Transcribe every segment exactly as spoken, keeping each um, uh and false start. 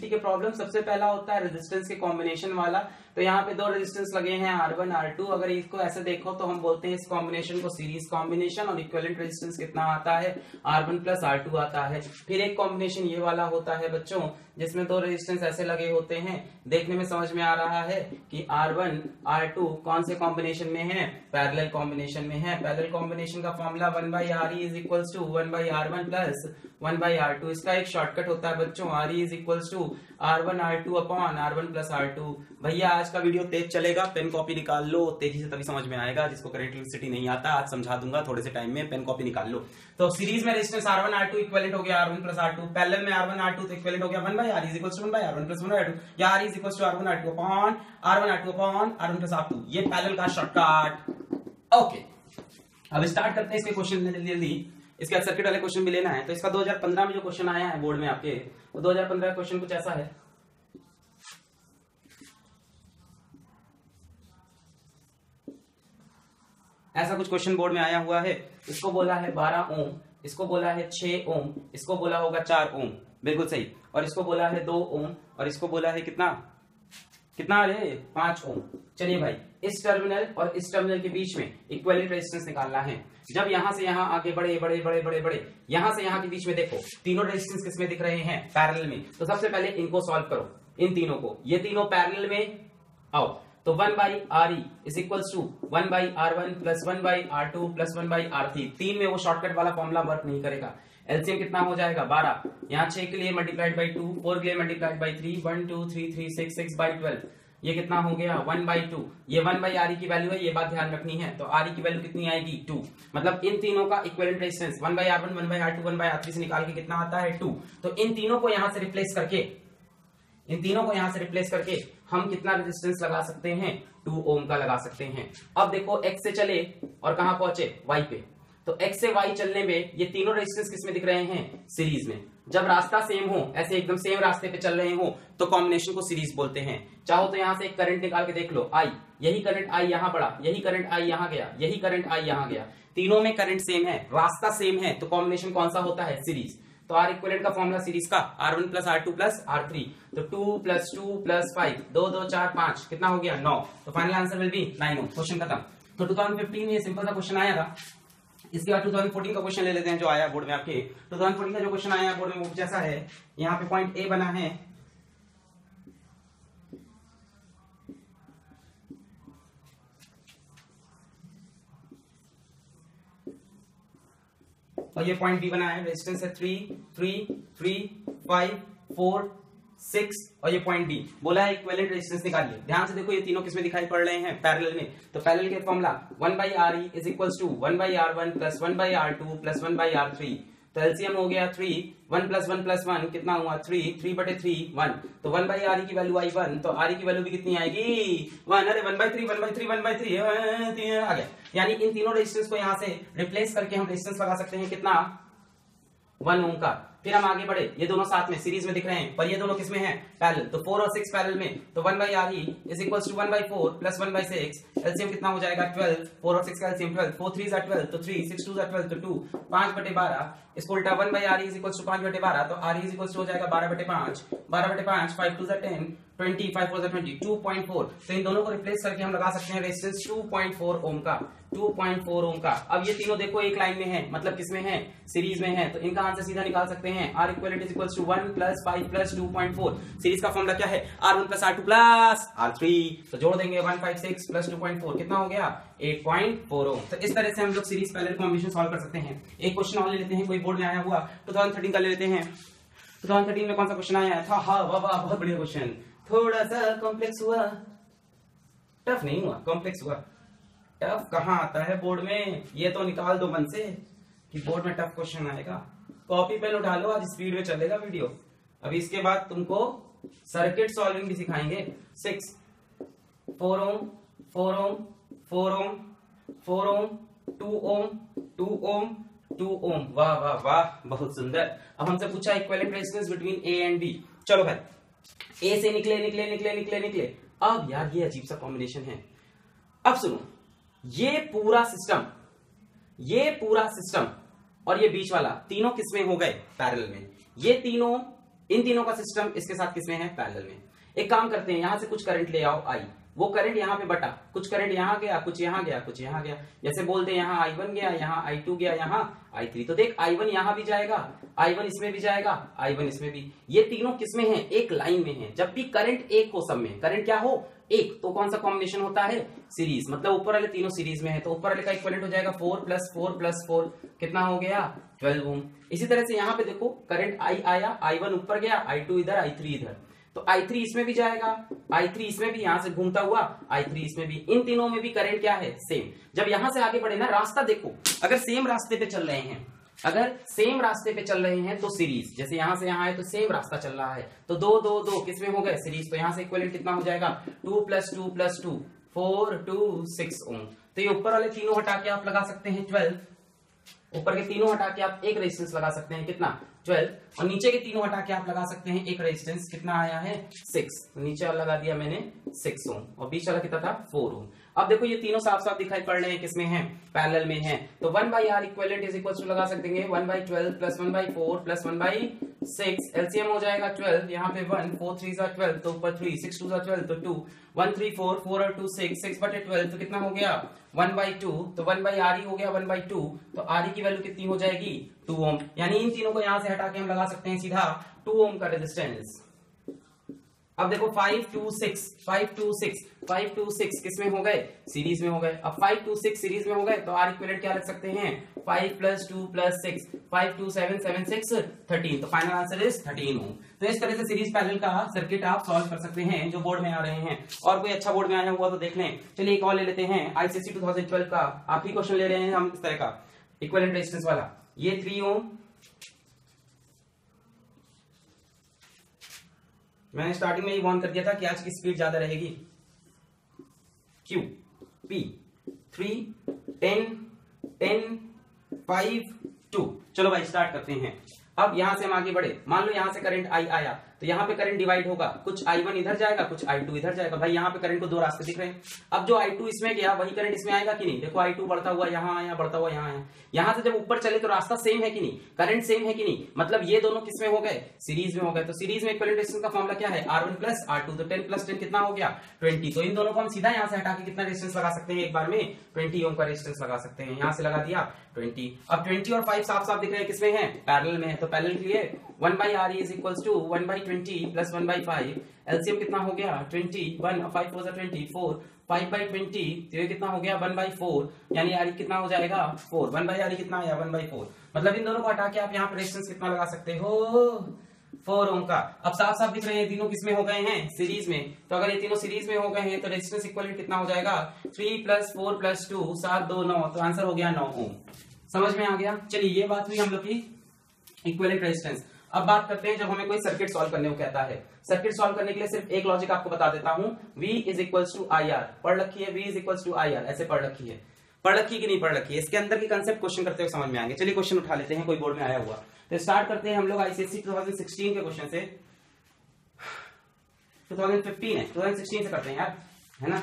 के प्रॉब्लम सबसे पहला होता है रेजिस्टेंस के कॉम्बिनेशन वाला। तो यहाँ पे दो रेजिस्टेंस लगे हैं आर वन, आर टू। अगर इसको ऐसे देखो तो हम बोलते हैं इस कॉम्बिनेशन को सीरीज कॉम्बिनेशन, और इक्विवेलेंट रेजिस्टेंस कितना आता है, R one plus R two आता है। फिर एक कॉम्बिनेशन ये वाला होता है बच्चों, जिसमें दो रेजिस्टेंस ऐसे लगे होते हैं। देखने में समझ में आ रहा है कि आर वन, आर टू कौन से कॉम्बिनेशन में है, पैरेलल कॉम्बिनेशन में है। पैरेलल कॉम्बिनेशन का formula one by R E is equal to one by R one plus one by R two. इसका एक शॉर्टकट होता है बच्चों, R E is equal to R one R two upon R one plus R two. भैया आज का video तेज चलेगा, pen copy निकाल लो, तेजी से तभी समझ में आएगा। जिसको करंट इलेक्ट्रिसिटी नहीं आता आज समझा दूंगा थोड़े से टाइम में, पेन कॉपी निकाल लो। तो सीरीज में resistance R one R two equivalent हो गया R one plus R two, parallel में आर वन आर टू तो इक्विवेलेंट हो गया one by R is equals to one by R one plus one by R two, या R is equals to R one R two upon R one R two upon R one plus R two. ये parallel का shortcut. Okay, अब start करते हैं इसके question जल्दी जल्दी। इसके सर्किट वाले क्वेश्चन भी लेना है। तो इसका दो हज़ार पंद्रह में जो क्वेश्चन आया है बोर्ड में आपके, वो दो हज़ार पंद्रह क्वेश्चन कुछ ऐसा है। ऐसा कुछ क्वेश्चन बोर्ड में आया हुआ है। इसको बोला है बारह ओम, इसको बोला है छह ओम, इसको बोला होगा चार ओम, बिल्कुल सही। और इसको बोला है दो ओम, और इसको बोला है कितना कितना अरे पांच ओम। चलिए भाई, इस टर्मिनल और इस टर्मिनल के बीच में इक्विवेलेंट रेजिस्टेंस निकालना है। जब यहां से यहां आगे बड़े बड़े बड़े बड़े बड़े यहां से यहां के बीच में देखो तीनों रेजिस्टेंस किसमें दिख रहे हैं, पैरेलल में। तो सबसे पहले इनको सॉल्व करो, इन तीनों को। ये तीनों पैरेलल में आओ तो one by R E is equal to one by R one plus one by R two plus one by R three. तीन में वो शॉर्टकट वाला फॉर्मुला वर्क नहीं करेगा। एलसीएम कितना हो जाएगा, बारह। यहाँ छह के लिए मल्टीप्लाइड बाई टू, फोर के लिए multiplied by three, one two three three six six by twelve. ये कितना हो गया, वन बाई टू। ये वन बाई आर ई की वैल्यू है, ये बात ध्यान रखनी है। तो आर ई की वैल्यू कितनी आएगी, टू। मतलब इन तीनों का equivalent resistance one by R one, one by R two, one by R three से निकाल के कितना आता है, टू। तो इन तीनों को यहां से रिप्लेस करके इन तीनों को यहां से रिप्लेस करके हम कितना रेजिस्टेंस लगा सकते हैं, टू ओम का लगा सकते हैं। अब देखो एक्स से चले और कहां पहुंचे, वाई पे। तो x से y चलने में ये तीनों रेजिस्टेंस किसमें दिख रहे हैं, सीरीज में। जब रास्ता सेम हो, ऐसे एकदम सेम रास्ते पे चल रहे हो, तो कॉम्बिनेशन को सीरीज बोलते हैं। चाहो तो यहां से एक करंट निकाल के देख लो, i, यही करंट i यहां बढ़ा, यही करंट i यहां गया, यही करंट i यहां गया। तीनों में करंट सेम है, रास्ता सेम है, तो कॉम्बिनेशन कौन सा होता है, सीरीज। तो आर इक्विवेलेंट का फॉर्मूला सीरीज का R one plus R two plus R three. तो two plus two plus five, दो दो चार पांच, कितना हो गया, नौ। तो final answer will be nine ohm. Question खत्म। तो टू थाउजेंड फिफ्टीन में सिंपल सा क्वेश्चन आया था। इसके बाद दो हज़ार चौदह का क्वेश्चन ले लेते हैं जो आया बोर्ड में आपके। दो हज़ार चौदह का जो क्वेश्चन आया बोर्ड में वो जैसा है, यहाँ पे पॉइंट ए बना है, और ये पॉइंट बी बना है। रेजिस्टेंस है three three three five four six, और ये पॉइंट डी बोला है इक्विवेलेंट रेजिस्टेंस निकालिए। ध्यान से देखो ये तीनों किसमें दिखाई पड़ रहे हैं, पैरेलल में। तो पैरेलल के formula one by R E is equal to one by R one plus one by R two plus one by R three. तो एलसीएम हो गया three, one plus one plus one कितना हुआ, three, three बटे three one. तो one by R E की value आई one, तो आर ई की वैल्यू भी कितनी आएगी, वन। अरे one by three one by three one by three आ गया। यानी इन तीनों रेजिस्टेंस को यहाँ से रिप्लेस करके हम रेजिस्टेंस लगा सकते हैं कितना, वन ओम का। फिर हम आगे बढ़े, ये दोनों साथ में सीरीज में दिख रहे हैं, पर ये दोनों किसमें हैं, पैरेलल। तो फोर और सिक्स पैरेलल में, तो one by R E is equal to one by four plus one by six. LCM कितना हो जाएगा, ट्वेल्व। फोर और सिक्स का LCM twelve, four three twelve तो थ्री, सिक्स टू ट्वेल्व तो टू, पांच बटे बारह। इसको उल्टा one by R E is equal to पांच बटे बारह, तो आर ई इज इक्वल हो जाएगा बारह बटे पांच, बारह बटे पांच, five two ten, twenty, five four twenty, two point four. तो इन दोनों को रिप्लेस करके हम लगा सकते हैं resistance two point four ohm का, टू पॉइंट फोर ओम का। अब ये तीनों देखो एक लाइन में है, मतलब किसमें है, सीरीज में है। तो इनका आंसर सीधा निकाल सकते हैं, R equivalent is equal to one plus five plus two point four. Series का फॉर्मूला क्या है, R one plus R two plus R three. तो जोड़ देंगे one five six plus two point four, कितना हो गया, एट पॉइंट फोर ओम। तो इस तरह से हम लोग सीरीज पैरेलल कॉम्बिनेशन सॉल्व कर सकते हैं। एक क्वेश्चन और ले लेते हैं, कोई बोर्ड में आया हुआ टू थाउजेंड थर्टीन का ले लेते हैं। टू थाउजेंड थर्टीन में कौन सा क्वेश्चन आया था, हाँ वाह वाह, बहुत बढ़िया क्वेश्चन। थोड़ा सा कॉम्प्लेक्स हुआ, टफ नहीं हुआ, कॉम्प्लेक्स हुआ। टफ कहाँ आता है बोर्ड में, ये तो निकाल दो मन से कि बोर्ड में टफ क्वेश्चन आएगा। कॉपी पेन उठा लो, आज स्पीड में चलेगा वीडियो। अभी इसके बाद तुमको सर्किट सॉल्विंग भी सिखाएंगे। Six four ohm four ohm four ohm four ohm two ohm two ohm two ohm. वाह वाह वाह, बहुत सुंदर। अब हमसे पूछा equivalent resistance between A and B. चलो भाई, ए से निकले निकले निकले निकले निकले। अब यार ये अजीब सा कॉम्बिनेशन है। अब सुनो, ये पूरा सिस्टम ये पूरा सिस्टम और ये बीच वाला तीनों किसमें हो गए, पैरेलल में। ये तीनों इन तीनों का सिस्टम इसके साथ किसमें है, पैरेलल में। एक काम करते हैं, यहां से कुछ करंट ले आओ आई, वो करंट यहाँ पे बटा, कुछ करंट यहाँ गया, कुछ यहाँ गया, कुछ यहाँ गया। जैसे बोलते हैं यहाँ आई वन गया, यहाँ आई टू गया, यहाँ आई थ्री। तो देख आई वन यहाँ भी जाएगा, आई वन इसमें भी जाएगा, आई वन इसमें भी। ये तीनों किसमें हैं, एक लाइन में हैं। जब भी करंट एक हो सब में, करंट क्या हो एक, तो कौन सा कॉम्बिनेशन होता है, सीरीज। मतलब ऊपर वाले तीनों सीरीज में है, तो ऊपर वाले का इक्विवेलेंट हो जाएगा four plus four plus four, कितना हो गया ट्वेल्व ओम। इसी तरह से यहाँ पे देखो करंट आई आया, आई वन ऊपर गया, आई टू इधर, आई थ्री इधर। तो आई थ्री इसमें भी जाएगा, आई थ्री इसमें भी, यहां से घूमता हुआ आई थ्री इसमें भी। इन तीनों में भी करंट क्या है, सेम। जब यहां से आगे बढ़े ना, रास्ता देखो, अगर सेम रास्ते पे चल रहे हैं, अगर सेम रास्ते पे चल रहे हैं तो सीरीज। जैसे यहां से यहां है तो सेम रास्ता चल रहा है, तो दो दो दो किसमें हो गए, सीरीज। तो यहां से इक्विवेलेंट कितना हो जाएगा, two plus two plus two, four two six ohm. तो ये ऊपर वाले तीनों हटा के आप लगा सकते हैं ट्वेल्व, ऊपर के तीनों हटा के आप एक रेजिस्टेंस लगा सकते हैं कितना ट्वेल्व, और नीचे के तीनों हटा के आप लगा सकते हैं एक रेजिस्टेंस, कितना आया है सिक्स। नीचे वाला लगा दिया मैंने सिक्स ओम, और बीच वाला कितना था फोर ओम। अब देखो ये तीनों साफ साफ दिखाई पड़ रहे हैं, किसमें हैं, पैरेलल में हैं। तो one by R equivalent is equal to लगा सकते हैं one by twelve plus one by four plus one by six, LCM हो जाएगा ट्वेल्व, यहाँ पे वन, फोर थ्री सा ट्वेल्व, तो ऊपर थ्री, सिक्स टू सा ट्वेल्व, तो two, one three four, four और टू सिक्स, सिक्स बटे ट्वेल्व तो कितना हो गया वन बाई टू। तो वन बाई आर ई हो गया वन बाई टू, तो आर ई की वैल्यू कितनी हो जाएगी टू ओम। यानी इन तीनों को यहाँ से हटा के हम लगा सकते हैं सीधा टू ओम का रेजिस्टेंस। अब देखो five two six, five two six, five two six किसमें हो गए, सीरीज में हो गए। अब फाइव टू सिक्स सीरीज में हो गए, तो आर इक्विवेलेंट क्या रख सकते हैं, five plus two plus six, five two seven seven six thirteen. तो final answer is thirteen ohm. तो इस तरह से सीरीज पैरेलल का सर्किट आप सॉल्व कर सकते हैं जो बोर्ड में आ रहे हैं। और कोई अच्छा बोर्ड में आया हुआ तो देख लें। चलिए एक और ले लेते हैं, आईसीएसई दो हज़ार बारह का आप ही क्वेश्चन ले रहे हैं हम, इस तरह का इक्विवेलेंट रेजिस्टेंस वाला। ये थ्री ओम मैंने स्टार्टिंग में ही वॉर्न कर दिया था कि आज की स्पीड ज्यादा रहेगी। Q P three ten ten five two. चलो भाई स्टार्ट करते हैं। अब यहां से हम आगे बढ़े, मान लो यहां से करंट आई आया, तो यहाँ पे करंट डिवाइड होगा, कुछ आई वन इधर जाएगा, कुछ आई टू इधर जाएगा। भाई यहाँ पे करंट को दो रास्ते दिख रहे हैं। अब जो आई टू इसमें गया वही करंट इसमें आएगा कि नहीं। देखो आई टू बढ़ता हुआ यहाँ आया, बढ़ता हुआ यहाँ आया, यहाँ से जब ऊपर चले तो रास्ता सेम है कि नहीं, करंट सेम है कि नहीं। मतलब ये दोनों किसमें हो गए, सीरीज में हो गए। तो सीरीज में इक्विवेलेंट रेजिस्टेंस का फॉर्मूला क्या है, R one plus R two. तो टेन प्लस टेन कितना हो गया ट्वेंटी। तो इन दोनों को हम सीधा यहाँ से हटा के कितना रेजिस्टेंस लगा सकते हैं, एक बार में ट्वेंटी ओम का रेजिस्टेंस लगा सकते हैं। यहाँ से लगा दिया ट्वेंटी। अब ट्वेंटी और फाइव साफ साफ दिख रहे हैं किसमें है, पैरेलल में है। तो पैरेलल के लिए one by R is equals to one by twenty plus one by five, LCM कितना हो गया twenty, one five four twenty four, five by twenty तो ये कितना हो गया वन बाई फोर, यानी आर कितना हो जाएगा फोर, वन बाई आर कितना आया वन बाई फोर। मतलब इन दोनों को हटा के आप यहाँ पे रेजिस्टेंस कितना लगा सकते हो, फोर ओम का। अब साफ साफ दिख रहे हैं तीनों किसमें हो गए हैं, सीरीज में। तो अगर ये तीनों सीरीज में हो गए हैं तो रेजिस्टेंस इक्वल कितना हो जाएगा, three plus four plus two, सात दो नौ, तो आंसर हो गया नौ ओम। समझ में आ गया। चलिए ये बात हुई हम लोग की इक्विवेलेंट रेजिस्टेंस। अब बात करते हैं जब हमें कोई सर्किट सॉल्व करने को कहता है। सर्किट सॉल्व करने के लिए सिर्फ एक लॉजिक आपको बता देता हूं, V is equal to I R, पढ़ रखी है V is equal to I R, ऐसे पढ़ रखी है, पढ़ रखी कि नहीं पढ़ रखी है, इसके अंदर के कंसेप्ट क्वेश्चन करते हुए समझ में आएंगे। चलिए क्वेश्चन उठा लेते हैं, कोई बोर्ड में आया हुआ। तो स्टार्ट करते हैं हम लोग आईसीएसई दो हज़ार सोलह के क्वेश्चन से, दो हज़ार पंद्रह है, दो हज़ार सोलह से करते हैं यार, है ना।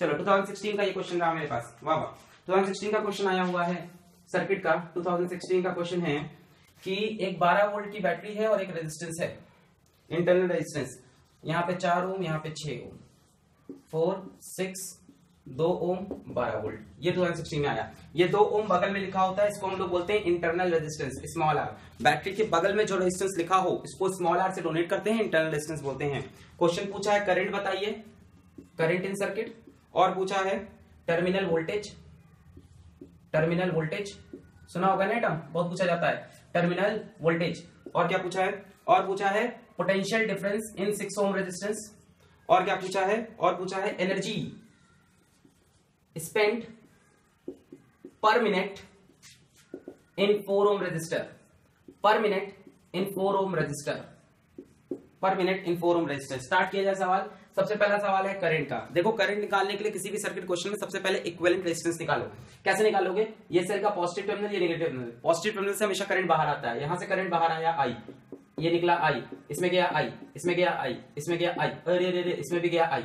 चलो दो हज़ार सोलह का ये क्वेश्चन रहा मेरे पास, वाह वाह। दो हज़ार सोलह का क्वेश्चन आया हुआ है सर्किट का, दो हज़ार सोलह का क्वेश्चन है कि एक बारह वोल्ट की बैटरी है और एक रेजिस्टेंस है, इंटरनल रेजिस्टेंस, यहाँ पे चार ओम, यहाँ पे छह ओम, फोर सिक्स दो ओम बारह वोल्ट। ये दो हज़ार सोलह में आया। ये दो ओम बगल में लिखा होता है, इसको हम लोग बोलते हैं internal resistance, small R. Battery के बगल में जो रेजिस्टेंस लिखा हो इसको स्मॉल आर से डोनेट करते हैं, इंटरनल रेजिस्टेंस बोलते हैं। क्वेश्चन पूछा है करंट बताइए, करंट इन सर्किट, और पूछा है टर्मिनल वोल्टेज, टर्मिनल वोल्टेज सुना होगा ना टर्म, बहुत पूछा जाता है टर्मिनल वोल्टेज। और क्या पूछा है, और पूछा है potential difference in six ohm resistance, और क्या पूछा है, और पूछा है energy spent per minute in four ohm resistor, per minute in four ohm resistor, per minute in four ohm resistor. Start किया जाए सवाल। सबसे पहला सवाल है करंट का। देखो करंट निकालने के लिए किसी भी सर्किट क्वेश्चन में सबसे पहले इक्विवेलेंट रेजिस्टेंस निकालो। कैसे निकालोगे, ये सेल का पॉजिटिव टर्मिनल, ये नेगेटिव टर्मिनल। पॉजिटिव टर्मिनल से हमेशा करंट बाहर आता है। यहां से करंट बाहर आया आई, ये निकला आई, इसमें गया आई, इसमें गया आई, इसमें गया आई, अरे अरे अरे इसमें भी गया आई।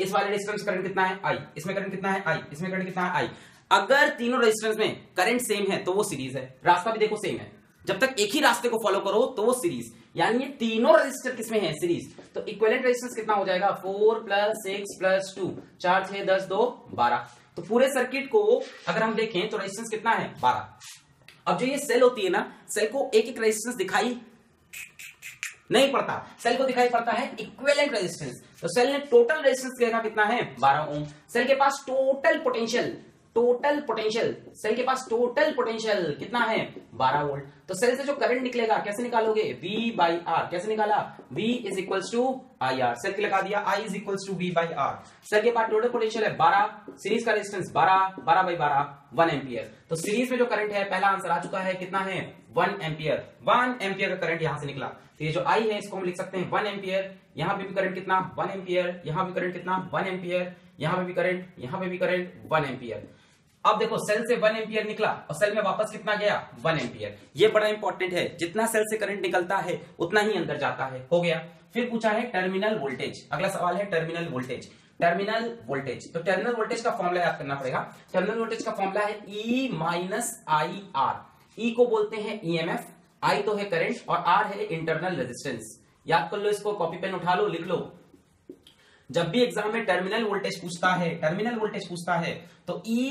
इस वाले रेजिस्टेंस करंट कितना है आई, इसमें करंट कितना है आई, इसमें करंट कितना है आई। अगर तीनों रेजिस्टेंस में करंट सेम है तो वो सीरीज है, रास्ता भी देखो सेम है। जब तक एक ही रास्ते को फॉलो करो तो वो सीरीज, यानी ये तीनों रजिस्टर किसमें है, सीरीज। तो इक्विवेलेंट रेजिस्टेंस कितना हो जाएगा, four plus six plus two, चार छह दस दो बारह। तो पूरे सर्किट को अगर हम देखें तो रेजिस्टेंस कितना है, बारह। अब जो ये सेल होती है ना, सेल को एक एक रेजिस्टेंस दिखाई नहीं पड़ता, सेल को दिखाई पड़ता है इक्विवेलेंट रेजिस्टेंस। तो सेल ने टोटल रेजिस्टेंस देखा कितना है, बारह ओम। सेल के पास total potential, total potential cell के पास टोटल पोटेंशियल कितना है, बारह वोल्ट। तो सेल से जो करंट निकलेगा कैसे निकालोगे, V बाई आर। कैसे निकाला, V is equals to I R. Cell के लगा दिया I is equals to V by R. Cell के पास टोटल पोटेंशियल है बारह, सीरीज का रेजिस्टेंस बारह, बारह बाई बारह वन एम्पियर। तो सीरीज में जो करंट है, पहला आंसर आ चुका है, कितना है, वन एम्पियर। वन एम्पियर का करंट यहां से निकला। तो ये जो I है इसको हम लिख सकते हैं वन एम्पियर। यहाँ पे भी करंट कितना, वन एम्पियर। यहाँ पे करंट कितना, वन एम्पियर। यहाँ पे भी करंट, यहाँ पे भी करंट, वन एम्पियर। अब देखो सेल से वन एम्पियर निकला और सेल में वापस कितना गया, वन एम्पियर। ये बड़ा इंपॉर्टेंट है, जितना सेल से करंट निकलता है उतना ही अंदर जाता है। हो गया। फिर पूछा है टर्मिनल वोल्टेज। अगला सवाल है टर्मिनल वोल्टेज। टर्मिनल वोल्टेज, तो टर्मिनल वोल्टेज का फॉर्मुला याद करना पड़ेगा। टर्मिनल वोल्टेज का फॉर्मुला है ई माइनस आई आर। ई को बोलते हैं ई एम एफ, आई तो है करंट और आर है इंटरनल रेजिस्टेंस। याद कर लो इसको, कॉपी पेन उठा लो, लिख लो। जब भी एग्जाम में टर्मिनल वोल्टेज पूछता है, टर्मिनल वोल्टेज पूछता है तो E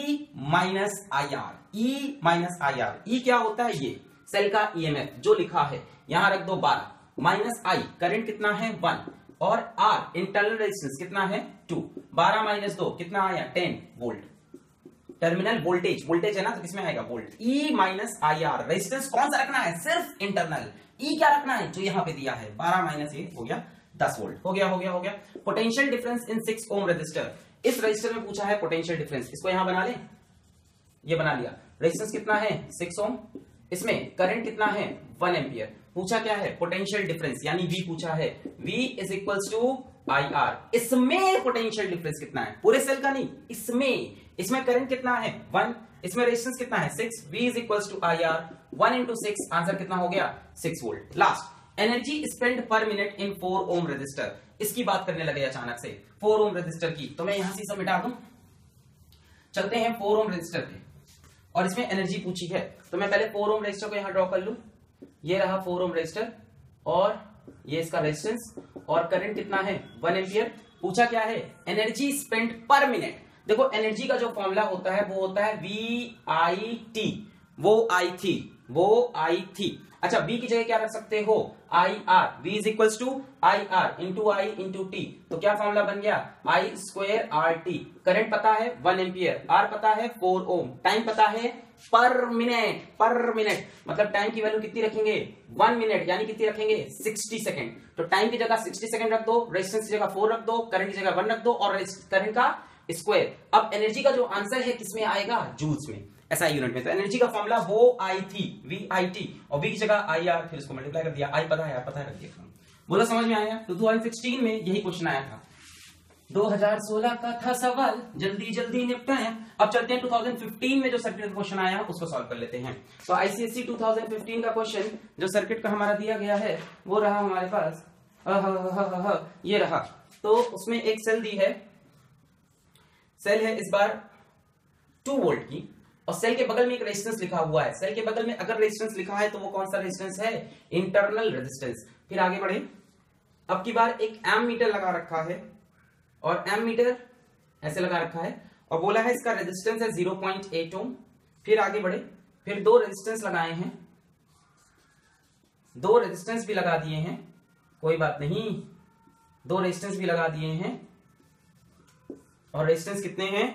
minus I R, E minus I R. E क्या होता है, ये सेल का ईएमएफ जो लिखा है यहां रख दो बारह, माइनस आई करंट कितना है वन, और R इंटरनल रेजिस्टेंस कितना है टू। बारह माइनस दो कितना आया, ten volt. Terminal voltage, voltage है ना तो किसमें आएगा, volt. E minus I R, resistance कौन सा रखना है, सिर्फ इंटरनल। E क्या रखना है, जो यहाँ पे दिया है, बारह माइनस ये हो गया दस वोल्ट। हो गया हो गया हो गया। Potential difference in six ohm resistor. इस रजिस्टर में पूछा है पोटेंशियल डिफरेंस, इसको यहां बना ले, ये बना लिया। रेजिस्टेंस कितना है, सिक्स ओम। इसमें करंट कितना है, वन एम्पियर। पूछा क्या है, पोटेंशियल डिफरेंस, यानी V पूछा है। V is equals to I R. इसमें पोटेंशियल डिफरेंस कितना है, पूरे सेल का नहीं, इसमें। इसमें करंट कितना है, वन। इसमें रेजिस्टेंस कितना है, six. V is equals to I R, one into six. Answer कितना हो गया, six volt. Last, energy spend per minute in four ohm resistor. इसकी बात करने लगे अचानक से, फोर ओम रेजिस्टर की। तो मैं यहां से सब मिटा दूं। चलते हैं फोर ओम रेजिस्टर पे, और इसमें एनर्जी पूछी है। तो मैं पहले फोर ओम रेजिस्टर को यहां ड्रॉ कर लूं। ये रहा फोर ओम रेजिस्टर, और ये इसका रेजिस्टेंस, और करंट कितना है, वन एम्पियर। पूछा क्या है, एनर्जी स्पेंड पर मिनट। देखो एनर्जी का जो फॉर्मूला होता है वो होता है वी आई टी। वो आई थी, वो आई थी। अच्छा, बी की जगह क्या रख सकते हो, I R. V is equals to I R into I into T. तो क्या फॉर्मूला बन गया, I square R T. Current पता है वन एम्पियर, आर पता है फोर ओम, टाइम पता है पर मिनट। पर मिनट मतलब टाइम की वैल्यू कितनी रखेंगे, वन मिनट, यानी कितनी रखेंगे, सिक्सटी सेकेंड। तो टाइम की जगह सिक्सटी सेकेंड रख दो, रेजिस्टेंस की जगह फोर रख दो, करंट की जगह वन रख दो, और करंट का स्क्वायर। अब एनर्जी का जो आंसर है किसमें आएगा, जूल्स में, एसआई यूनिट में। तो एनर्जी का फॉर्मूला वो आई थी, वी आई टी, और वी की जगह आई आर, फिर उसको मल्टीप्लाई कर दिया, आई पता है, आर पता है, रख दिया। बोला समझ में आया। तो दो हज़ार सोलह में यही क्वेश्चन आया था, दो हज़ार सोलह का था सवाल, जल्दी जल्दी निपटाएं। अब चलते हैं दो हज़ार पंद्रह में जो सर्किट का क्वेश्चन आया उसको सॉल्व कर लेते हैं। तो आईसीएसई दो हज़ार पंद्रह का क्वेश्चन जो सर्किट का हमारा दिया गया है वो रहा हमारे पास, ये रहा। तो उसमें एक सेल दी है, सेल है इस बार टू वोल्ट की, और सेल के बगल में एक रेजिस्टेंस लिखा हुआ है। सेल के बगल में अगर रेजिस्टेंस लिखा है तो वो कौन सा रेजिस्टेंस है, इंटरनल रेजिस्टेंस। फिर आगे बढ़े, अब की बार एक एम मीटर लगा रखा है, और एम मीटर ऐसे लगा रखा है, और बोला है इसका रेजिस्टेंस है ज़ीरो पॉइंट एट ओम। फिर आगे बढ़े, फिर दो रेजिस्टेंस लगाए हैं, दो रेजिस्टेंस भी लगा दिए हैं, कोई बात नहीं, दो रेजिस्टेंस भी लगा दिए हैं, और रेजिस्टेंस कितने हैं,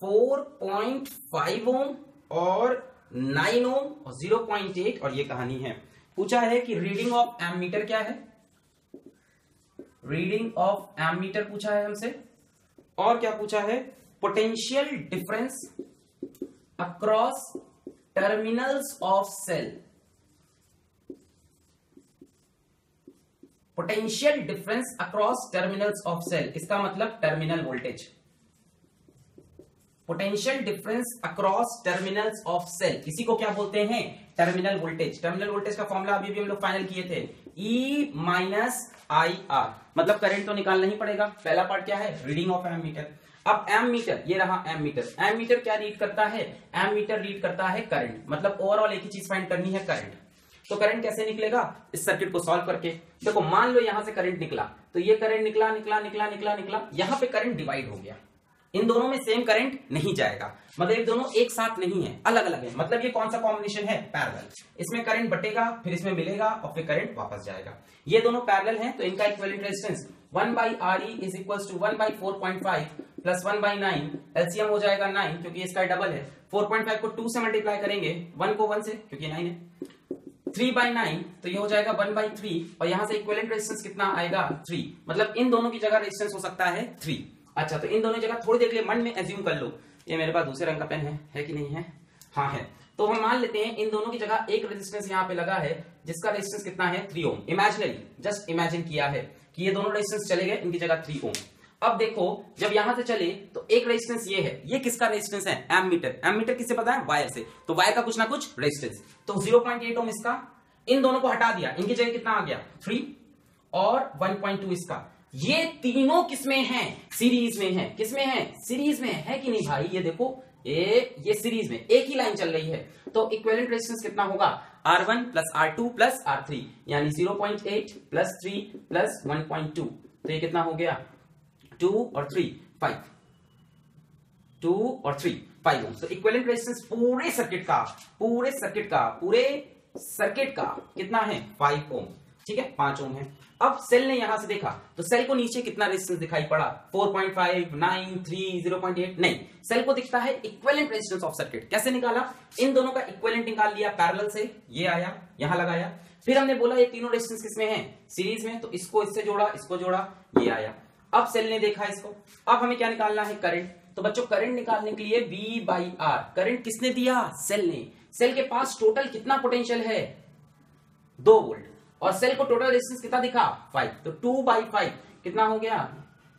फोर पॉइंट फाइव ओम और नाइन ओम और ज़ीरो पॉइंट एट, और ये कहानी है। पूछा है कि रीडिंग ऑफ एमीटर क्या है, रीडिंग ऑफ एमीटर पूछा है हमसे, और क्या पूछा है, potential difference across terminals of cell. Potential difference across terminals of cell, इसका मतलब terminal voltage. Potential difference across terminals of cell, इसी को क्या बोलते हैं, टर्मिनल वोल्टेज। टर्मिनल वोल्टेज का फॉर्मूला अभी भी हम लोग फाइनल किए थे, ई माइनस आई आर। मतलब करंट तो निकालना ही पड़ेगा। पहला पार्ट क्या है, रीडिंग ऑफ एम मीटर। अब एम मीटर, ये रहा एम मीटर। एम मीटर क्या रीड करता है, एम मीटर रीड करता है करंट। मतलब ओवरऑल एक ही चीज फाइंड करनी है, करंट। तो करंट कैसे निकलेगा इस सर्किट को सॉल्व करके। देखो मान लो यहां से करंट निकला, तो ये करंट निकला निकला निकला निकला निकला यहां पे करंट डिवाइड हो गया। इन दोनों में सेम करंट नहीं जाएगा, मतलब दोनों एक साथ नहीं है, अलग अलग है। मतलब ये कौन सा कॉम्बिनेशन है? पैरेलल। इसमें करंट बटेगा, फिर इसमें मिलेगा और फिर करंट वापस जाएगा। ये दोनों पैरेलल हैं, तो इनका equivalent resistance one by R E is equal to one by four point five plus one by nine, LCM हो जाएगा नाइन क्योंकि इसका डबल है। फोर पॉइंट फाइव को टू से मल्टीप्लाई करेंगे, वन को वन से क्योंकि नाइन है। थ्री बाई नाइन तो ये हो जाएगा वन बाई थ्री, और यहां से इक्विवेलेंट रेजिस्टेंस कितना आएगा? थ्री। मतलब इन दोनों की जगह रेजिस्टेंस हो सकता है थ्री। अच्छा, तो इन दोनों जगह थोड़ी देर के लिए मन में एज्यूम कर लो। ये मेरे पास दूसरे रंग का पेन है, है कि नहीं है? हाँ है। तो हम मान लेते हैं इन दोनों की जगह एक रेजिस्टेंस यहाँ पे लगा है जिसका रेजिस्टेंस कितना है? Three ohm. Imaginary, just imagine किया है कि ये दोनों रेजिस्टेंस चले गए, इनकी जगह थ्री ओम। अब देखो जब यहां से चले तो एक रेजिस्टेंस ये है, ये किसका रेजिस्टेंस है? एमीटर। एमीटर किससे पता है? वायर से। तो वायर का कुछ ना कुछ रेजिस्टेंस, तो ज़ीरो पॉइंट एट ओम इसका। इन दोनों को हटा दिया, इनकी जगह कितना आ गया? थ्री और वन पॉइंट टू इसका। ये तीनों किसमें हैं? सीरीज में हैं। किसमें हैं? सीरीज में है कि नहीं भाई? ये देखो ए, ये सीरीज में एक ही लाइन चल रही है, तो इक्विवेलेंट रेजिस्टेंस कितना होगा? R one plus R two plus R three, यानी zero point eight plus three plus one point two, तो ये कितना हो गया? टू और थ्री फाइव, टू और थ्री फाइव ओम। तो इक्विवेलेंट रेजिस्टेंस पूरे सर्किट का पूरे सर्किट का पूरे सर्किट का कितना है? Five ohm. ठीक है, पांच ओम है। अब सेल ने यहां से देखा तो सेल को नीचे कितना रेजिस्टेंस दिखाई पड़ा? Four point five, nine, three, zero point eight नहीं, सेल को दिखता है इक्विवेलेंट रेजिस्टेंस ऑफ सर्किट। कैसे निकाला? इन दोनों का इक्विवेलेंट निकाल लिया पैरेलल से, ये आया यहां लगाया, फिर हमने बोला ये तीनों रेजिस्टेंस किसमें हैं? सीरीज में, तो इसको इससे जोड़ा, इसको जोड़ा, ये आया। अब सेल ने देखा इसको, अब हमें क्या निकालना है? करंट। तो बच्चों करंट निकालने के लिए V बाई आर, करंट किसने दिया? सेल ने। सेल के पास टोटल कितना पोटेंशियल है? दो वोल्ट, और सेल को टोटल रेजिस्टेंस कितना दिखा? फाइव, तो टू बाई फाइव कितना हो गया?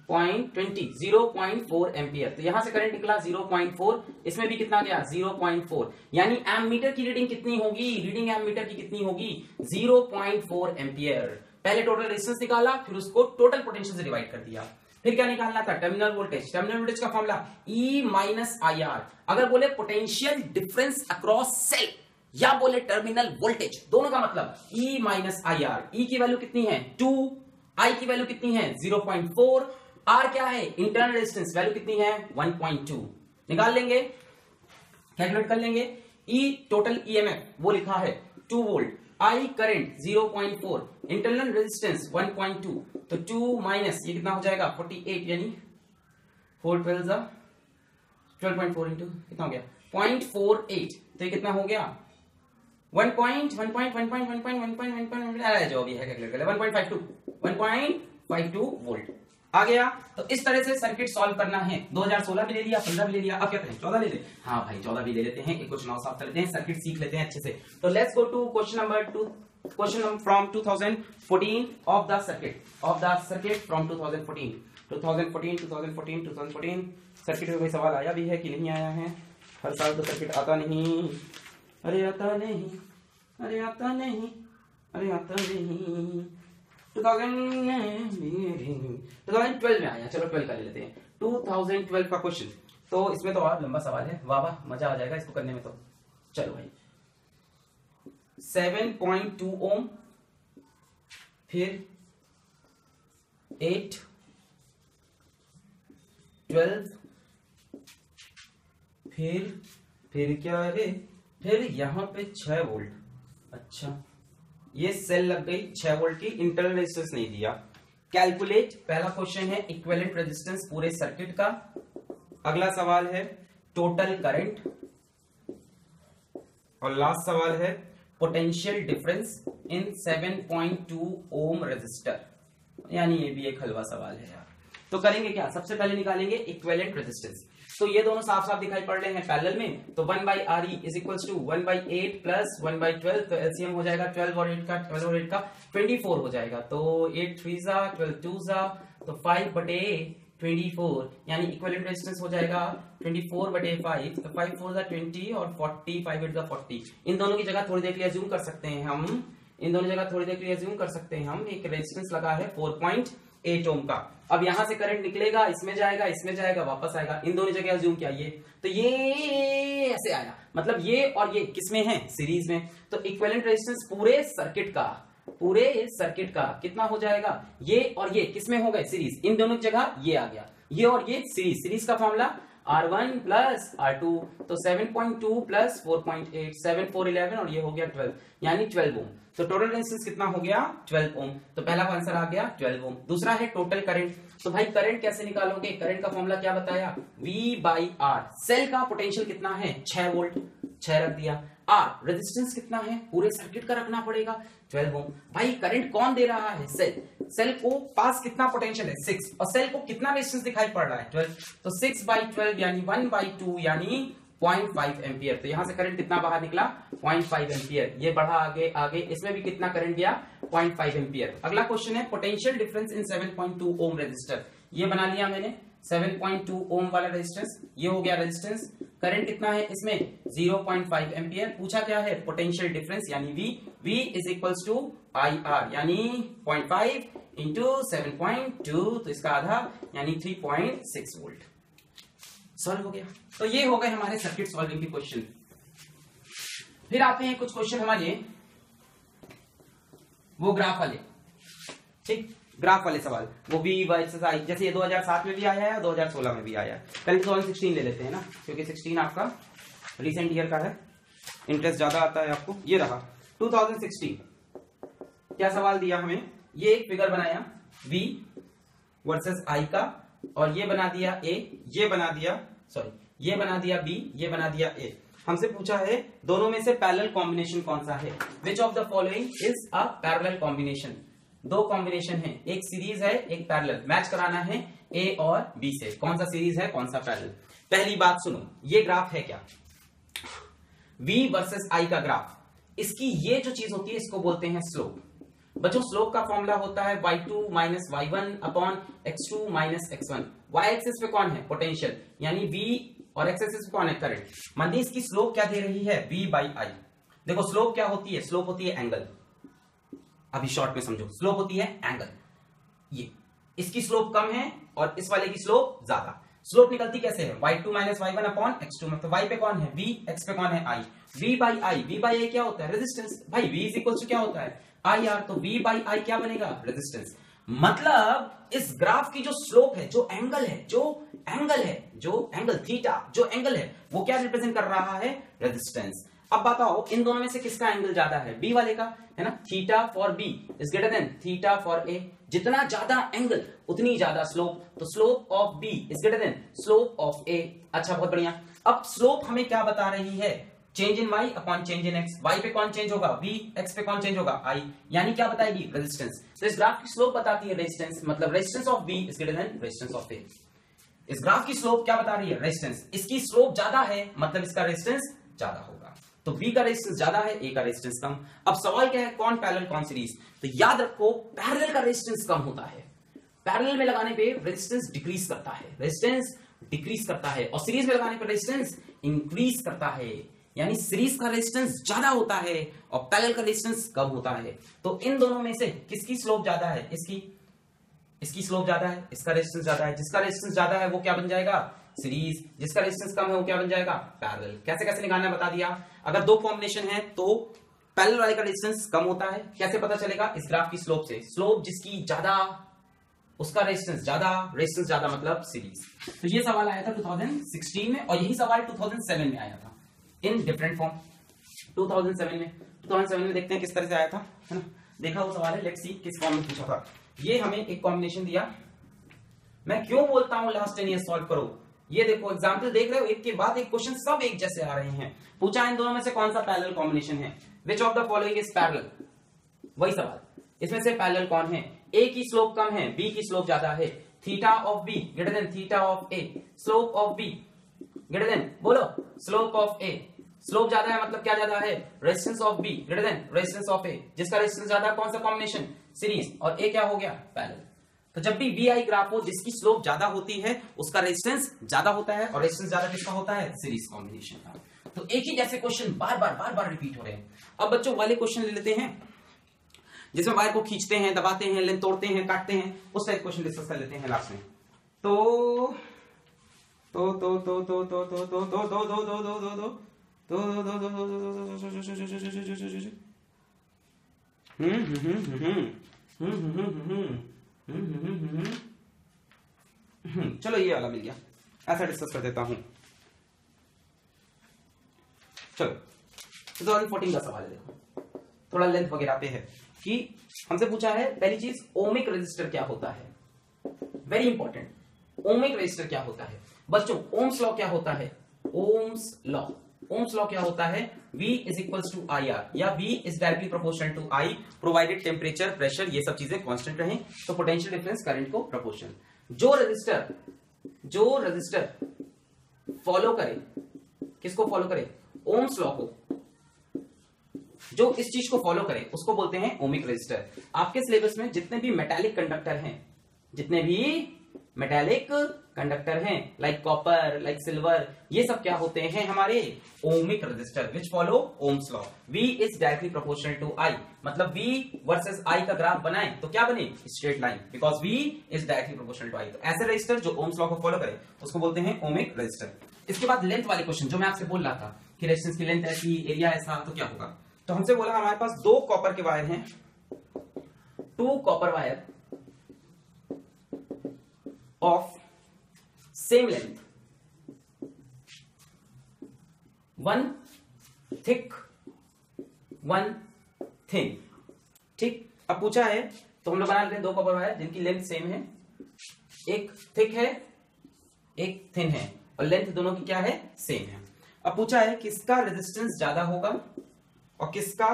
Point twenty, zero point four ampere. तो यहां से करंट निकला जीरो पॉइंट फोर, इसमें भी कितना गया? जीरो पॉइंट फोर, यानी एमीटर की रीडिंग कितनी होगी? रीडिंग एमीटर की कितनी होगी? Zero point four ampere. पहले टोटल रेजिस्टेंस निकाला, फिर उसको टोटल पोटेंशियल से डिवाइड कर दिया। फिर क्या निकालना था? Terminal voltage. टर्मिनल वोल्टेज का formula E minus I R. अगर बोले पोटेंशियल डिफरेंस अक्रॉस सेल या बोले टर्मिनल वोल्टेज, दोनों का मतलब E minus I R. E की वैल्यू कितनी है? टू। I की वैल्यू कितनी है? Zero point four. R क्या है? इंटरनल रेजिस्टेंस, वैल्यू कितनी है? One point two. निकाल लेंगे, कैलकुलेट कर लेंगे। E टोटल ईएमएफ वो लिखा है two volt, I current zero point four, internal resistance one point two, तो टू माइनस ये कितना हो जाएगा? फोर्टी एट, यानी four twelve twelve point four into कितना हो गया? पॉइंट फोर एट, तो ये कितना हो गया? One point one point one point one point one point one point जो भी है कैलकुलेट कर ले, one point five two one point five two volt आ गया। तो इस तरह से सर्किट सॉल्व करना है। दो हज़ार सोलह भी ले लिया, पंद्रह भी ले लिया, अब क्या करें? चौदह ले ले। हाँ भाई चौदह भी ले लेते हैं, एक कुछ नौ साफ कर लेते हैं, सर्किट सीख लेते हैं अच्छे से। तो let's go to question number two, question from two thousand fourteen of the circuit of the circuit from two thousand fourteen two thousand fourteen two thousand fourteen two thousand fourteen. Circuit में कोई सवाल आया भी है कि नहीं आया है? हर साल तो सर्किट आता नहीं, अरे आता नहीं, अरे आता नहीं, अरे आता नहीं। टू थाउजेंड ट्वेल्व में आया, चलो ट्वेल्व कर लेते हैं। टू थाउजेंड ट्वेल्व का क्वेश्चन, तो इसमें तो और लंबा सवाल है, वाह वाह मजा आ जाएगा इसको करने में। तो चलो भाई, सेवन पॉइंट टू ओम, फिर एट, ट्वेल्व, फिर फिर क्या है? फिर यहां पे सिक्स वोल्ट। अच्छा, ये सेल लग गई सिक्स वोल्ट की, इंटरनल रेजिस्टेंस नहीं दिया। कैलकुलेट, पहला क्वेश्चन है इक्विवेलेंट रेजिस्टेंस पूरे सर्किट का। अगला सवाल है टोटल करंट, और लास्ट सवाल है potential difference in seven point two ohm resistor, यानी ये भी एक हलवा सवाल है यार। तो करेंगे क्या? सबसे पहले निकालेंगे इक्विवेलेंट रेजिस्टेंस। तो ये दोनों साफ साफ दिखाई पड़ रहे हैं पैरेलल में, तो one by R E is equal to one by eight plus one by twelve, तो एलसीएम हो जाएगा ट्वेल्व और एट का ट्वेल्व और एट का ट्वेंटी फोर हो जाएगा, तो एट थ्री जा ट्वेल्व टू जा, तो फाइव बटे ट्वेंटी फोर, यानी इक्विवेलेंट रेजिस्टेंस हो जाएगा ट्वेंटी फोर बटे फाइव, तो फाइव फोर जा ट्वेंटी और फोर्टी, फाइव एट जा फोर्टी। इन दोनों की जगह थोड़ी देर के लिए अज्यूम कर सकते हैं हम, इन दोनों जगह थोड़ी देर के लिए अज्यूम कर सकते हैं हम। एक रेजिस्टेंस लगा है फोर पॉइंट एट ओम का। अब यहां से करंट निकलेगा, इसमें जाएगा, इसमें जाएगा, वापस आएगा। इन दोनों जगह अज्यूम किया ये, तो ये ऐसे आया, मतलब ये और ये किसमें है, सीरीज में। तो इक्विवेलेंट रेजिस्टेंस पूरे सर्किट का, पूरे सर्किट का कितना हो जाएगा, ये और ये किसमें हो गए, सीरीज, इन दोनों जगह ये आ गया, ये और ये सीरीज। सीरीज का formula R one plus R two, तो seven point two plus four point eight, seven, four, eleven और ये हो गया ट्वेल्व, यानी ट्वेल्व ओम। तो टोटल रेजिस्टेंस कितना हो गया, ट्वेल्व ओम। तो पहला आंसर आ गया ट्वेल्व ओम। दूसरा है टोटल करंट। तो भाई करंट कैसे निकालोगे, करंट का फॉर्मूला क्या बताया, V बाई R। सेल का पोटेंशियल कितना है, सिक्स वोल्ट, सिक्स रख दिया। R रेजिस्टेंस कितना है, पूरे सर्किट का रखना पड़ेगा, ट्वेल्व ओम। भाई करंट कौन दे रहा है, सेल। सेल को पास कितना पोटेंशियल है, सिक्स, और सेल को कितना रेजिस्टेंस दिखाई पड़ रहा है, ट्वेल्व। तो सिक्स बाई ट्वेल्व यानी वन बाई टू यानी पॉइंट फाइव एम्पियर। तो यहां से करंट कितना बाहर निकला, पॉइंट फाइव एम्पियर। ये बढ़ा आगे आगे, इसमें भी कितना करंट गया, पॉइंट फाइव एम्पियर। अगला क्वेश्चन है potential difference in seven point two ohm resistor. ये बना लिया मैंने सेवन पॉइंट टू ओम वाला रेजिस्टेंस, ये हो गया रेजिस्टेंस। करंट कितना है इसमें, पॉइंट फाइव एम्पियर। पूछा क्या है, पोटेंशियल डिफरेंस यानी V, V is equals to I R यानी point five into seven point two, तो इसका आधा यानी three point six volt. Solve हो गया। तो ये हो गए हमारे सर्किट सॉल्विंग के क्वेश्चन। फिर आते हैं कुछ क्वेश्चन हमारे वो ग्राफ वाले, ठीक, ग्राफ वाले सवाल, वो भी एक्सरसाइज, जैसे ये दो हज़ार सात में भी आया है, दो हज़ार सोलह में भी आया है। पहले दो हज़ार सोलह ले लेते हैं ना, क्योंकि सोलह आपका रिसेंट ईयर का है, इंटरेस्ट ज्यादा आता है आपको। ये रहा दो हज़ार सोलह, क्या सवाल दिया हमें, ये एक फिगर बनाया V वर्सेस I का, और ये बना दिया A, ये बना दिया सॉरी ये बना दिया B, ये बना दिया A। हमसे पूछा है दोनों में से पैरेलल कॉम्बिनेशन कौन सा है, which of the following is a parallel combination. दो कॉम्बिनेशन है, एक सीरीज है एक पैरेलल, मैच कराना है A और B से, कौन सा सीरीज है कौन सा पैरेलल। पहली बात सुनो, ये ग्राफ है क्या, V वर्सेस I का ग्राफ। इसकी ये जो चीज होती है इसको बोलते हैं स्लोप। बच्चों स्लोप का फॉर्मूला होता है Y two minus Y one upon X two minus X one. Y axis पे कौन है, पोटेंशियल यानी V, और एक्स एक्सिस पे कौन है, करंट। मान ली इसकी स्लोप क्या दे रही है, V बाई I। देखो स्लोप क्या होती है, स्लोप होती है एंगल। अभी शॉर्ट में समझो, स्लोप होती है एंगल। ये इसकी स्लोप कम है और इस वाले की स्लोप ज्यादा। स्लोप निकलती कैसे है, Y two minus Y one upon X two, मतलब वाई पे कौन है V, एक्स पे कौन है I। V by I, V by I क्या होता है, रेजिस्टेंस। भाई V इज इक्वल टू क्या होता है, आई आर, तो V बाई I क्या बनेगा, रेजिस्टेंस। मतलब इस ग्राफ की जो स्लोप है, जो एंगल है, जो एंगल है, जो एंगल थीटा, जो एंगल है, वो क्या रिप्रेजेंट कर रहा है, रेजिस्टेंस। अब बताओ इन दोनों में से किसका एंगल ज्यादा है, B वाले का है ना, theta for B is greater than theta for A। जितना ज्यादा एंगल उतनी ज्यादा स्लोप, तो slope of B is greater than slope of A। अच्छा बहुत बढ़िया। अब स्लोप हमें क्या बता रही है, change in Y upon change in X. Y पे कौन चेंज होगा, V, एक्स पे कौन चेंज होगा, I, यानी क्या बताएगी, रेजिस्टेंस। तो इस ग्राफ की स्लोप बताती है रेजिस्टेंस, मतलब resistance of V is greater than resistance of A। इस ग्राफ की स्लोप क्या बता रही है, रेजिस्टेंस। इसकी स्लोप ज्यादा है मतलब इसका रेजिस्टेंस ज्यादा होगा। तो V का रेजिस्टेंस ज्यादा है, A का रेजिस्टेंस कम। अब सवाल क्या है, कौन पैरेलल कौन सीरीज। तो याद रखो पैरेलल का रेजिस्टेंस कम होता है, पैरेलल में लगाने पे रेजिस्टेंस डिक्रीज करता है, रेजिस्टेंस डिक्रीज करता है, और सीरीज में लगाने पे रेजिस्टेंस इंक्रीज करता है। यानी सीरीज का रेजिस्टेंस ज्यादा होता है और पैरेलल का रेजिस्टेंस कम होता है। तो इन दोनों में से किसकी स्लोप ज्यादा है, इसकी इसकी स्लोप ज्यादा है, इसका रेजिस्टेंस ज्यादा है। जिसका रेजिस्टेंस ज्यादा है वो क्या बन जाएगा, सीरीज। जिसका रेजिस्टेंस कम है वो क्या बन जाएगा, पैरेलल। कैसे कैसे निकालना बता दिया। अगर दो कॉम्बिनेशन है तो पैरेलल वाले का रेजिस्टेंस कम होता है, कैसे पता चलेगा, इस ग्राफ की स्लोप से। स्लोप जिसकी ज्यादा उसका रेजिस्टेंस ज्यादा, रेजिस्टेंस ज्यादा मतलब सीरीज। तो ये सवाल आया था दो हज़ार सोलह में, और यही सवाल दो हज़ार सात में आया था इन डिफरेंट फॉर्म। दो हज़ार सात में दो हज़ार सात में देखते हैं किस तरह से आया था, है ना, देखा वो सवाल है। लेट्स सी किस फॉर्म में पूछा था। ये हमें एक कॉम्बिनेशन दिया। मैं क्यों बोलता हूं लास्ट टेन ईयर सॉल्व करो, ये देखो एग्जाम्पल देख रहे हो, एक के बाद एक क्वेश्चन सब एक जैसे आ रहे हैं। पूछा इन दोनों में से कौन सा पैरेलल कॉम्बिनेशन है, which of the following is parallel. वही सवाल, इसमें से पैरेलल कौन है। A की स्लोप कम है, B की स्लोप ज्यादा है। Theta of B greater than theta of A, slope of B greater than, बोलो स्लोप ऑफ A। स्लोप ज्यादा है मतलब क्या ज्यादा है, resistance of B greater than resistance of A। जिसका रेजिस्टेंस ज्यादा कौन सा कॉम्बिनेशन, सीरीज, और A क्या हो गया, पैरेलल। तो जब भी V I ग्राफ हो जिसकी स्लोप ज्यादा होती है उसका रेजिस्टेंस ज्यादा होता है, और रेजिस्टेंस ज्यादा किसका होता है, सीरीज कॉम्बिनेशन का। तो एक ही जैसे क्वेश्चन बार बार बार बार रिपीट हो रहे हैं। अब बच्चों वाले क्वेश्चन ले लेते हैं जिसमें वायर को खींचते हैं, दबाते हैं, लेंथ तोड़ते हैं, काटते हैं, उस टाइप क्वेश्चन डिस्कस कर लेते हैं लास्ट में। तो तो तो तो तो तो तो तो तो तो तो तो दो दो दो दो दो दो। चलो ये वाला मिल गया, ऐसा डिस्कस कर देता हूं। चलो दो हज़ार चौदह का सवाल देखो, थोड़ा लेंथ वगैरह पे है कि हमसे पूछा है पहली चीज ओमिक रजिस्टर क्या होता है। वेरी इंपॉर्टेंट, ओमिक रजिस्टर क्या होता है बच्चों। ओम्स लॉ क्या होता है, ओम्स लॉ ओम्स लॉ क्या होता है, V is equals to I R या V is directly proportional to I provided temperature, pressure ये सब चीजें कांस्टेंट रहें तो पोटेंशियल डिफरेंस करंट को प्रोपोर्शनल। जो रजिस्टर जो रजिस्टर फॉलो करे, किसको फॉलो करे, ओम्स लॉ को, जो इस चीज को फॉलो करे उसको बोलते हैं ओमिक रजिस्टर। आपके सिलेबस में जितने भी मेटालिक कंडक्टर हैं जितने भी मेटालिक कंडक्टर हैं लाइक कॉपर लाइक सिल्वर ये सब क्या होते हैं हमारे ohmic resistor which follow ohms law. V is directly proportional to I मतलब V वर्सेस I का ग्राफ बनाए तो क्या बने, straight line, because V is directly proportional to I। तो ऐसे रजिस्टर जो ओम्स लॉ को फॉलो करे उसको बोलते हैं ओमिक रजिस्टर। इसके बाद लेंथ वाले क्वेश्चन जो मैं आपसे बोल रहा था कि रेजिस्टेंस की लेंथ ऐसी एरिया ऐसा तो क्या होगा। तो हमसे बोला हमारे पास दो कॉपर के वायर हैं, two copper wire of same length, one thick one thin. ठीक, अब पूछा है तो हम लोग बना लेते हैं दो कॉपर वायर जिनकी लेंथ सेम है, एक थिक है एक थिन है और लेंथ दोनों की क्या है, सेम है। अब पूछा है किसका रेजिस्टेंस ज्यादा होगा और किसका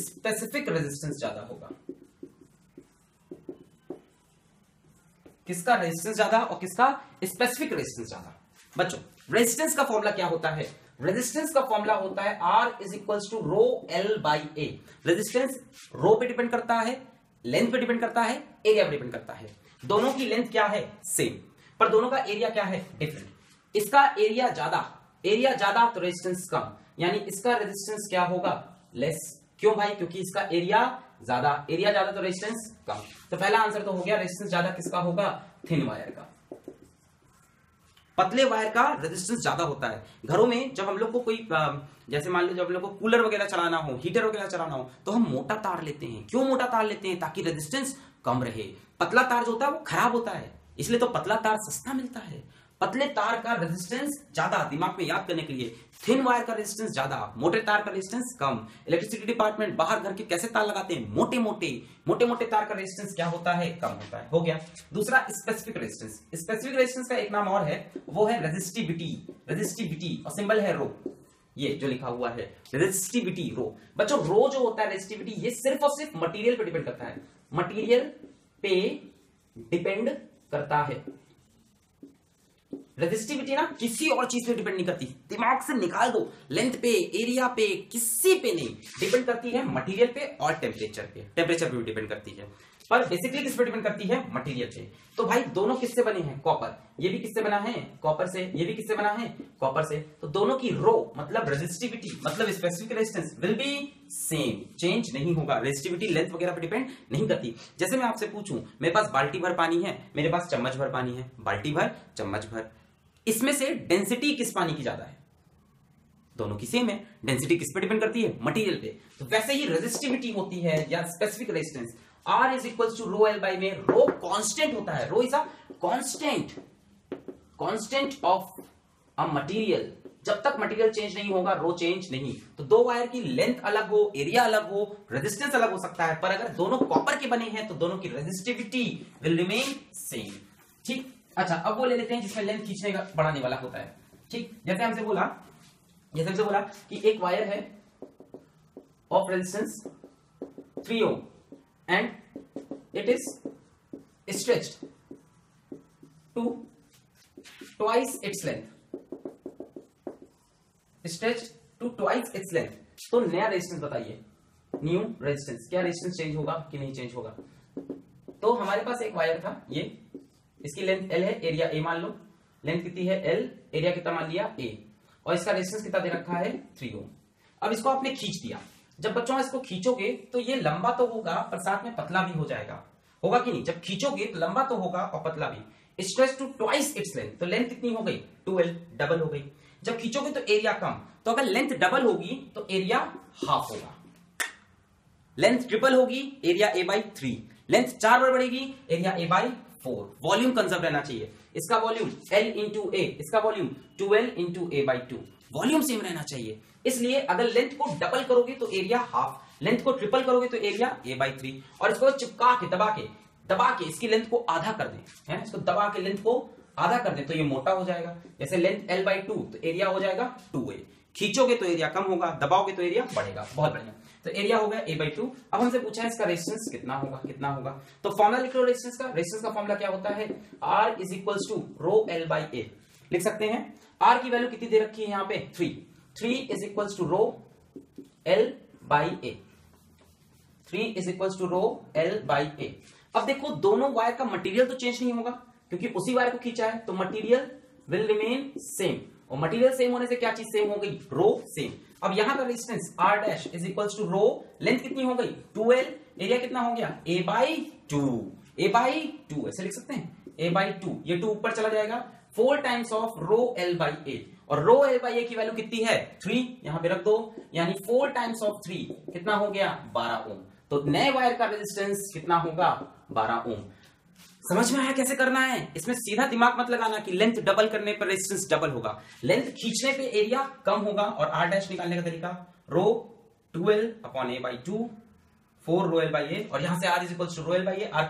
स्पेसिफिक रेजिस्टेंस ज्यादा होगा, किसका रेजिस्टेंस ज्यादा और किसका स्पेसिफिक रेजिस्टेंस ज्यादा। बच्चों रेजिस्टेंस का फॉर्मूला क्या होता है, रेजिस्टेंस का फॉर्मूला होता है R is equals to rho L by A। Resistance rho पे डिपेंड करता है, लेंथ पे डिपेंड करता है, एरिया पे डिपेंड करता है। दोनों की लेंथ क्या है, सेम, पर दोनों का एरिया क्या है, डिफरेंट। इसका एरिया ज्यादा एरिया ज्यादा तो रेजिस्टेंस कम, यानी इसका रेजिस्टेंस क्या होगा, लेस। क्यों भाई, क्योंकि इसका एरिया ज्यादा, एरिया ज्यादा तो रेजिस्टेंस कम। तो पहला आंसर तो हो गया रेजिस्टेंस ज्यादा किसका होगा, थिन वायर का, पतले वायर का रेजिस्टेंस ज्यादा होता है। घरों में जब हम लोग को कोई जैसे मान लो जब हम लोग को कूलर वगैरह चलाना हो, हीटर वगैरह चलाना हो तो हम मोटा तार लेते हैं। क्यों मोटा तार लेते हैं, ताकि रेजिस्टेंस कम रहे। पतला तार जो होता है वो खराब होता है, इसलिए तो पतला तार सस्ता मिलता है। पतले तार का रेजिस्टेंस ज्यादा, दिमाग में याद करने के लिए, थिन वायर का रेजिस्टेंस ज्यादा, मोटे तार का रेजिस्टेंस कम। इलेक्ट्रिसिटी डिपार्टमेंट बाहर घर के कैसे तार लगाते हैं, मोटे मोटे मोटे मोटे तार का रेजिस्टेंस क्या होता है, कम होता है। हो गया। दूसरा स्पेसिफिक रेजिस्टेंस, स्पेसिफिक रेजिस्टेंस का एक नाम और है, वो है रेजिस्टिविटी। रेजिस्टिविटी और सिंबल है रो, ये जो लिखा हुआ है रेजिस्टिविटी रो। बच्चों रो जो होता है रेजिस्टिविटी, ये सिर्फ और सिर्फ मटीरियल पे डिपेंड करता है, मटीरियल पे डिपेंड करता है। रेजिस्टिविटी ना किसी और चीज पे डिपेंड नहीं करती, दिमाग से निकाल दो, लेंथ पे एरिया पे किसी पे नहीं डिपेंड करती है, मटेरियल पे और टेम्परेचर पे। टेम्परेचर पे भी डिपेंड करती है पर बेसिकली किस पे डिपेंड करती है, मटेरियल पे। तो भाई दोनों किससे बने हैं, कॉपर, ये भी किससे बना है, कॉपर से, ये भी किससे बना है, कॉपर से। तो दोनों की रो मतलब रेजिस्टिविटी मतलब specific resistance will be same, change नहीं होगा। रेजिस्टिविटी लेंथ वगैरह पे डिपेंड नहीं करती। जैसे मैं आपसे पूछूं मेरे पास बाल्टी भर पानी है, मेरे पास चम्मच भर पानी है, बाल्टी भर चम्मच भर, इसमें से डेंसिटी किस पानी की ज्यादा है, दोनों की सेम है, डेंसिटी किस पे डिपेंड करती है, मटेरियल पे। तो वैसे ही रेजिस्टिविटी होती है या specific resistance R is equals to rho L by में rho constant होता है, rho is a constant constant of a material। जब तक मटेरियल चेंज नहीं होगा रो चेंज नहीं। तो दो वायर की लेंथ अलग हो, एरिया अलग हो, रेजिस्टेंस अलग हो सकता है, पर अगर दोनों कॉपर के बने हैं तो दोनों की रेजिस्टिविटी विल रिमेन सेम। ठीक, अच्छा अब वो ले लेते हैं जिसमें लेंथ खींचने का बढ़ाने वाला होता है। ठीक, जैसे हमसे बोला जैसे हमसे बोला कि एक वायर है of resistance three ohm and it is stretched to twice its length stretched to twice its length। तो नया रेजिस्टेंस बताइए, न्यू रेजिस्टेंस, क्या रेजिस्टेंस चेंज होगा कि नहीं चेंज होगा। तो हमारे पास एक वायर था, ये इसकी लेंथ L है, एरिया A मान लो, लेंथ कितनी है L, एरिया कितना मान लिया A, और इसका रेजिस्टेंस कितना दे रखा है थ्री ओम। अब इसको आपने खींच दिया, जब बच्चों इसको खींचोगे तो ये लंबा तो होगा पर साथ में पतला भी हो जाएगा, होगा कि नहीं। जब खींचोगे तो लंबा तो होगा और पतला भी, stretch to twice its length, तो लेंथ कितनी हो गई, टू L, डबल हो गई। जब खींचोगे तो एरिया कम, तो अगर लेंथ डबल होगी तो एरिया हाफ होगा, लेंथ ट्रिपल होगी area A by three, length चार बार बढ़ेगी area A by four. Volume conserve रहना चाहिए, इसका वॉल्यूम एल इंटू ए, इसका volume two L into A by two, volume same रहना चाहिए। इसलिए अगर लेंथ को डबल करोगे तो एरिया हाफ, लेंथ को ट्रिपल करोगे तो एरिया ए बाई थ्री, और इसको चिपका के दबा के दबा के इसकी लेंथ को आधा कर दें, है ना, इसको दबा के लेंथ को आधा कर दें तो ये मोटा हो जाएगा। जैसे लेंथ एल बाई टू तो एरिया हो जाएगा टू ए, खींचोगे तो एरिया कम होगा, दबाओगे तो एरिया बढ़ेगा। बहुत बढ़िया, तो एरिया हो गया ए बाई टू। अब हमसे पूछा है इसका रेजिस्टेंस कितना होगा, कितना होगा, तो फॉर्मुला लिख लो रेजिस्टेंस का। रेजिस्टेंस का फॉर्मुला क्या होता है, R is equal to rho L by A, लिख सकते हैं। आर की वैल्यू कितनी दे रखी है यहाँ पे, three, three is equal to rho L by A, three is equal to rho L by A. अब देखो दोनों वायर का मटेरियल तो चेंज नहीं होगा क्योंकि उसी वायर को खींचा है, तो मटेरियल विल रिमेन सेम, और मटेरियल सेम होने से क्या चीज सेम हो गई, रो सेम। अब यहां का resistance R dash is equals to rho, length कितनी हो गई टू एल, एरिया कितना हो गया A by two, A by two ऐसे लिख सकते हैं, A बाई टू, ये टू ऊपर चला जाएगा, four times of rho L by A, और रो L बाई A की वैल्यू कितनी है थ्री, यहां पे रख दो, यानी फोर टाइम्स ऑफ थ्री कितना हो गया बारह ओम। तो नए वायर का रेजिस्टेंस कितना होगा बारह ओम। समझ में आया कैसे करना है, इसमें सीधा दिमाग मत लगाना कि लेंथ डबल करने पर रेजिस्टेंस डबल होगा, लेंथ खींचने पे एरिया कम होगा। और आर डैश निकालने का तरीका rho two L upon A by two, four rho L by A, और यहां से R is equal to rho L by A.